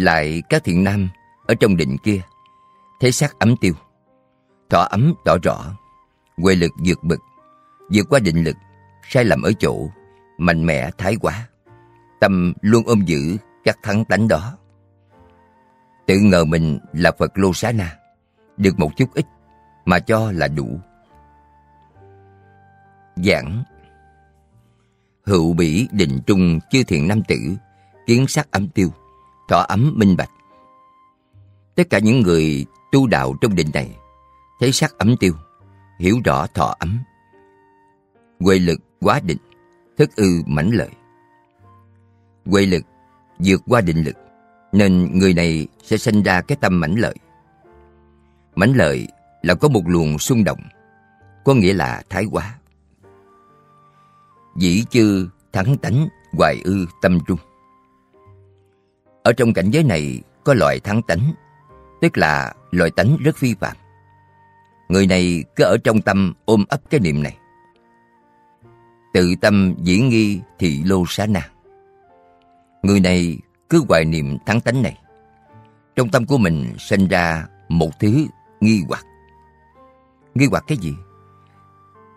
lại các thiện nam ở trong định kia thấy xác ấm tiêu, thọ ấm tỏ rõ, huệ lực vượt bực, vượt qua định lực, sai lầm ở chỗ mạnh mẽ thái quá, tâm luôn ôm giữ các thắng tánh đó, tự ngờ mình là Phật Lô Xá Na, được một chút ít mà cho là đủ. Giảng: hữu bỉ định trung chư thiện nam tử, kiến sắc ấm tiêu, thọ ấm minh bạch. Tất cả những người tu đạo trong định này thấy sắc ấm tiêu, hiểu rõ thọ ấm, huệ lực quá định, thức ư mãnh lợi. Huệ lực vượt qua định lực, nên người này sẽ sinh ra cái tâm mãnh lợi. Mãnh lợi là có một luồng xung động, có nghĩa là thái quá. Dĩ chư thắng tánh hoài ư tâm trung. Ở trong cảnh giới này có loại thắng tánh, tức là loại tánh rất phi phạm. Người này cứ ở trong tâm ôm ấp cái niệm này: tự tâm dĩ nghi thị Lô Xá Na. Người này cứ hoài niệm thắng tánh này, trong tâm của mình sinh ra một thứ nghi hoặc. Nghi hoặc cái gì?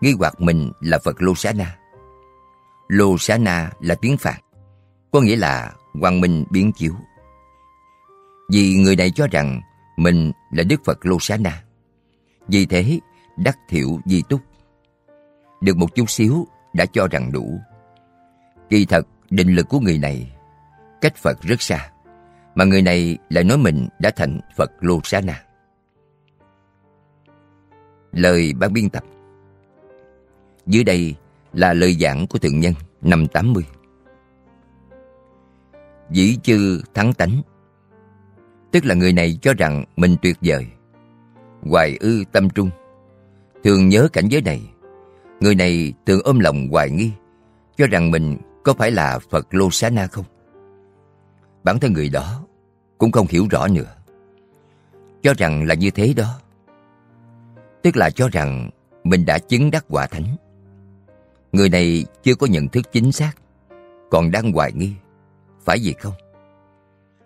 Nghi hoặc mình là Phật Lô Xá Na. Lô Xá Na là tiếng Phạn, có nghĩa là quang minh biến chiếu. Vì người này cho rằng mình là Đức Phật Lô Xá Na, vì thế đắc thiểu di túc, được một chút xíu đã cho rằng đủ. Kỳ thật định lực của người này cách Phật rất xa, mà người này lại nói mình đã thành Phật Lô Xá Na. Lời ban biên tập. Dưới đây là lời giảng của Thượng Nhân năm 80. Dĩ chư thắng tánh, tức là người này cho rằng mình tuyệt vời. Hoài ư tâm trung, thường nhớ cảnh giới này, người này thường ôm lòng hoài nghi, cho rằng mình có phải là Phật Lô Xá Na không. Bản thân người đó cũng không hiểu rõ nữa, cho rằng là như thế đó, tức là cho rằng mình đã chứng đắc quả thánh. Người này chưa có nhận thức chính xác, còn đang hoài nghi, phải vậy không?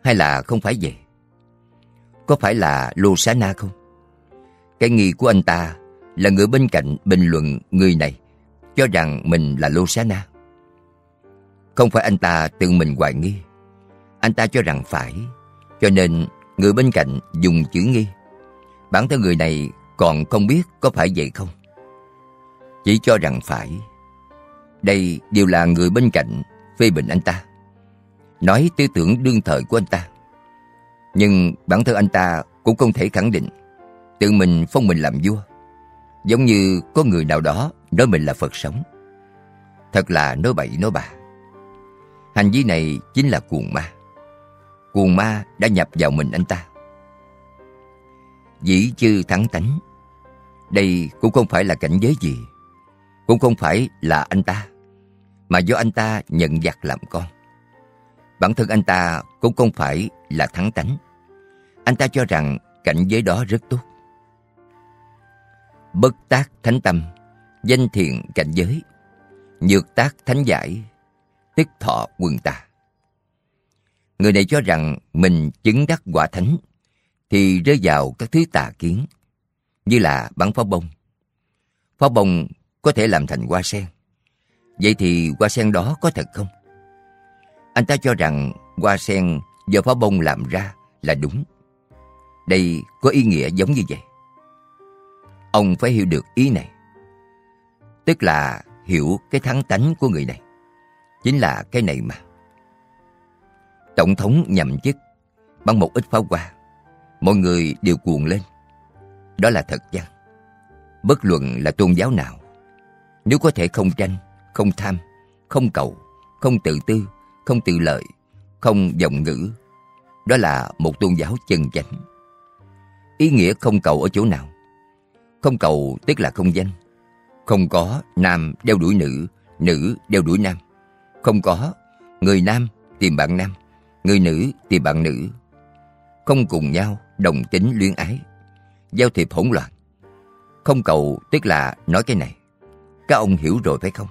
Hay là không phải vậy? Có phải là Lô Xá Na không? Cái nghi của anh ta là người bên cạnh bình luận người này cho rằng mình là Lô Xá Na. Không phải anh ta tự mình hoài nghi, anh ta cho rằng phải, cho nên người bên cạnh dùng chữ nghi. Bản thân người này còn không biết có phải vậy không, chỉ cho rằng phải. Đây đều là người bên cạnh phê bình anh ta, nói tư tưởng đương thời của anh ta. Nhưng bản thân anh ta cũng không thể khẳng định tự mình phong mình làm vua. Giống như có người nào đó nói mình là Phật sống, thật là nói bậy nói bạ. Hành vi này chính là cuồng ma. Cuồng ma đã nhập vào mình anh ta. Dĩ chư thắng tánh, đây cũng không phải là cảnh giới gì, cũng không phải là anh ta, mà do anh ta nhận giặc làm con. Bản thân anh ta cũng không phải là thắng tánh, anh ta cho rằng cảnh giới đó rất tốt. Bất tác thánh tâm, danh thiện cảnh giới, nhược tác thánh giải, tức thọ quần tà. Người này cho rằng mình chứng đắc quả thánh thì rơi vào các thứ tà kiến, như là bắn pháo bông. Pháo bông có thể làm thành hoa sen, vậy thì hoa sen đó có thật không? Anh ta cho rằng hoa sen do pháo bông làm ra là đúng. Đây có ý nghĩa giống như vậy. Ông phải hiểu được ý này, tức là hiểu cái thắng tánh của người này, chính là cái này mà. Tổng thống nhậm chức bằng một ít pháo hoa, mọi người đều cuồng lên. Đó là thật chăng? Bất luận là tôn giáo nào, nếu có thể không tranh, không tham, không cầu, không tự tư, không tự lợi, không vọng ngữ, đó là một tôn giáo chân chánh. Ý nghĩa không cầu ở chỗ nào? Không cầu tức là không danh, không có nam đeo đuổi nữ, nữ đeo đuổi nam, không có người nam tìm bạn nam, người nữ tìm bạn nữ, không cùng nhau đồng tính luyến ái, giao thiệp hỗn loạn. Không cầu tức là nói cái này, các ông hiểu rồi phải không?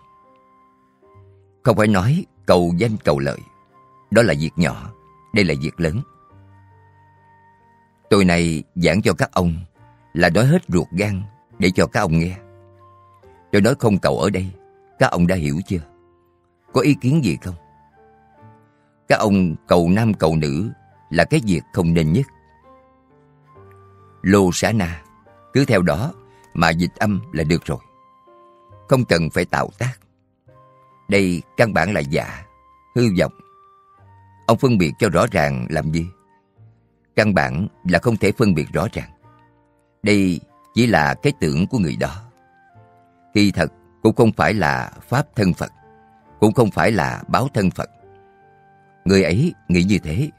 Không phải nói cầu danh cầu lợi, đó là việc nhỏ, đây là việc lớn. Tôi này giảng cho các ông là nói hết ruột gan để cho các ông nghe. Tôi nói không cầu ở đây, các ông đã hiểu chưa? Có ý kiến gì không? Các ông cầu nam cầu nữ là cái việc không nên nhất. Lô Xá Na, cứ theo đó mà dịch âm là được rồi. Không cần phải tạo tác. Đây căn bản là giả, hư vọng. Ông phân biệt cho rõ ràng làm gì? Căn bản là không thể phân biệt rõ ràng. Đây chỉ là cái tưởng của người đó. Kỳ thật cũng không phải là pháp thân Phật, cũng không phải là báo thân Phật. Người ấy nghĩ như thế,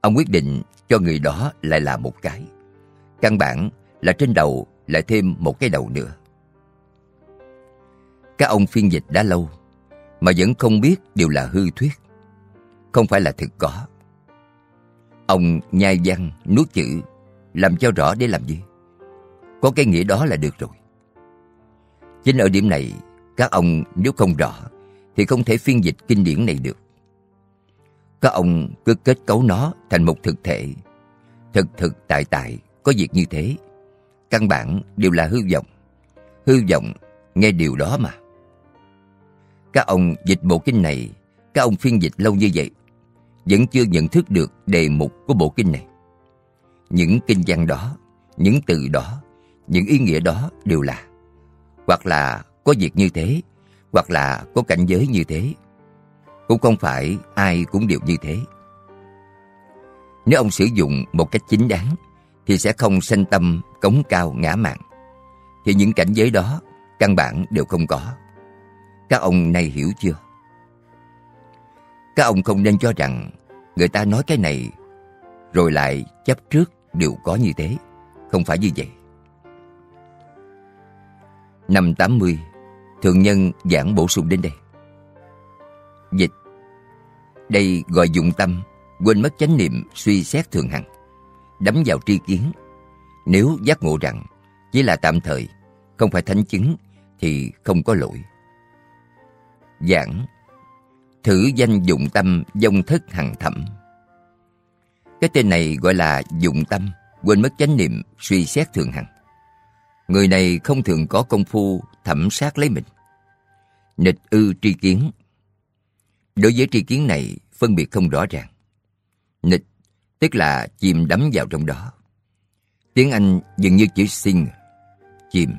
ông quyết định cho người đó lại là một cái. Căn bản là trên đầu lại thêm một cái đầu nữa. Các ông phiên dịch đã lâu mà vẫn không biết đều là hư thuyết, không phải là thực có. Ông nhai văn, nuốt chữ, làm cho rõ để làm gì? Có cái nghĩa đó là được rồi. Chính ở điểm này, các ông nếu không rõ thì không thể phiên dịch kinh điển này được. Các ông cứ kết cấu nó thành một thực thể. Thực thực tại tại có việc như thế. Căn bản đều là hư vọng. Hư vọng nghe điều đó mà. Các ông dịch bộ kinh này, các ông phiên dịch lâu như vậy, vẫn chưa nhận thức được đề mục của bộ kinh này. Những kinh văn đó, những từ đó, những ý nghĩa đó đều là hoặc là có việc như thế, hoặc là có cảnh giới như thế. Cũng không phải ai cũng đều như thế. Nếu ông sử dụng một cách chính đáng thì sẽ không sanh tâm cống cao ngã mạn, thì những cảnh giới đó căn bản đều không có. Các ông này hiểu chưa? Các ông không nên cho rằng người ta nói cái này rồi lại chấp trước đều có như thế. Không phải như vậy. Năm 80, Thượng Nhân giảng bổ sung đến đây. Dịch: đây gọi dụng tâm, quên mất chánh niệm suy xét thường hằng, đắm vào tri kiến. Nếu giác ngộ rằng chỉ là tạm thời, không phải thánh chứng thì không có lỗi. Giảng: thử danh dụng tâm vong thất hằng thẩm. Cái tên này gọi là dụng tâm, quên mất chánh niệm suy xét thường hằng. Người này không thường có công phu thẩm sát lấy mình. Nghịch ư tri kiến. Đối với tri kiến này phân biệt không rõ ràng. Nghịch tức là chìm đắm vào trong đó. Tiếng Anh dường như chữ sink, chìm.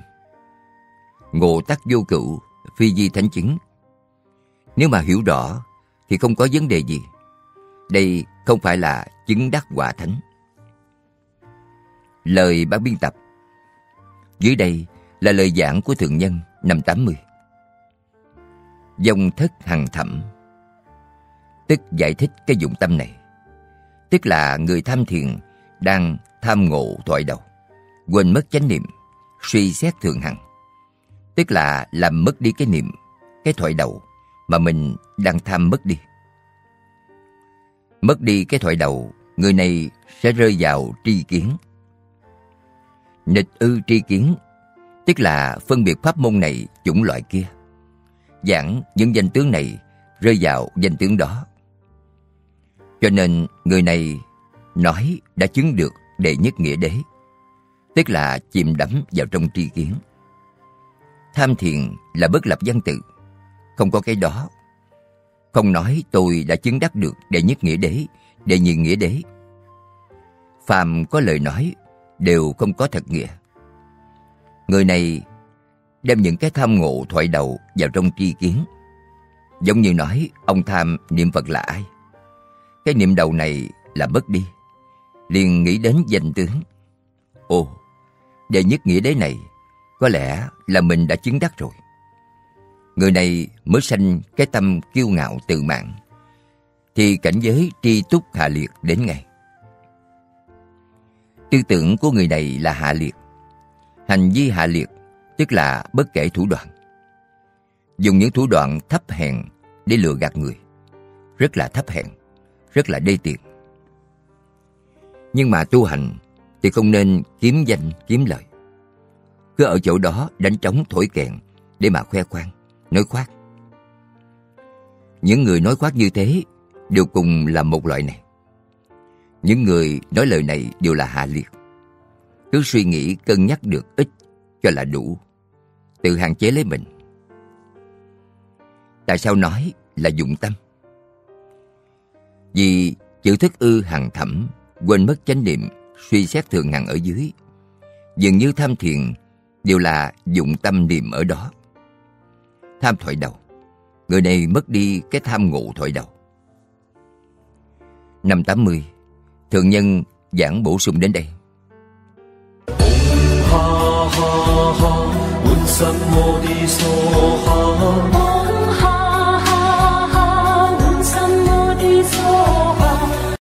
Ngộ tác vô cửu, phi di thánh chứng. Nếu mà hiểu rõ thì không có vấn đề gì. Đây không phải là chứng đắc quả thánh. Lời ban biên tập. Dưới đây là lời giảng của Thượng Nhân năm 80. Vong thất hằng thẩm, tức giải thích cái dụng tâm này. Tức là người tham thiền đang tham ngộ thoại đầu, quên mất chánh niệm, suy xét thường hằng. Tức là làm mất đi cái niệm, cái thoại đầu mà mình đang tham mất đi. Mất đi cái thoại đầu, người này sẽ rơi vào tri kiến. Nghịch ư tri kiến, tức là phân biệt pháp môn này chủng loại kia, giảng những danh tướng này rơi vào danh tướng đó. Cho nên người này nói đã chứng được đệ nhất nghĩa đế, tức là chìm đắm vào trong tri kiến. Tham thiền là bất lập văn tự, không có cái đó. Không nói tôi đã chứng đắc được đệ nhất nghĩa đế, đệ nhị nghĩa đế. Phàm có lời nói đều không có thật nghĩa. Người này đem những cái tham ngộ thoại đầu vào trong tri kiến. Giống như nói ông tham niệm Phật là ai. Cái niệm đầu này là mất đi, liền nghĩ đến danh tướng. Ồ, đệ nhất nghĩa đế này có lẽ là mình đã chứng đắc rồi. Người này mới sanh cái tâm kiêu ngạo tự mãn, thì cảnh giới tri túc hạ liệt đến ngay. Tư tưởng của người này là hạ liệt, hành vi hạ liệt, tức là bất kể thủ đoạn. Dùng những thủ đoạn thấp hèn để lừa gạt người, rất là thấp hèn, rất là đê tiện. Nhưng mà tu hành thì không nên kiếm danh kiếm lợi, cứ ở chỗ đó đánh trống thổi kèn để mà khoe khoang, nói khoác. Những người nói khoác như thế đều cùng là một loại này. Những người nói lời này đều là hạ liệt. cứ suy nghĩ cân nhắc được ít cho là đủ, tự hạn chế lấy mình. Tại sao nói là dụng tâm? Vì chữ thức ư hằng thẩm, quên mất chánh niệm, suy xét thường hằng ở dưới, dường như tham thiền đều là dụng tâm niệm ở đó. Tham thoại đầu, người này mất đi cái tham ngộ thoại đầu. Năm 80, thượng nhân giảng bổ sung đến đây. Ha ha ha,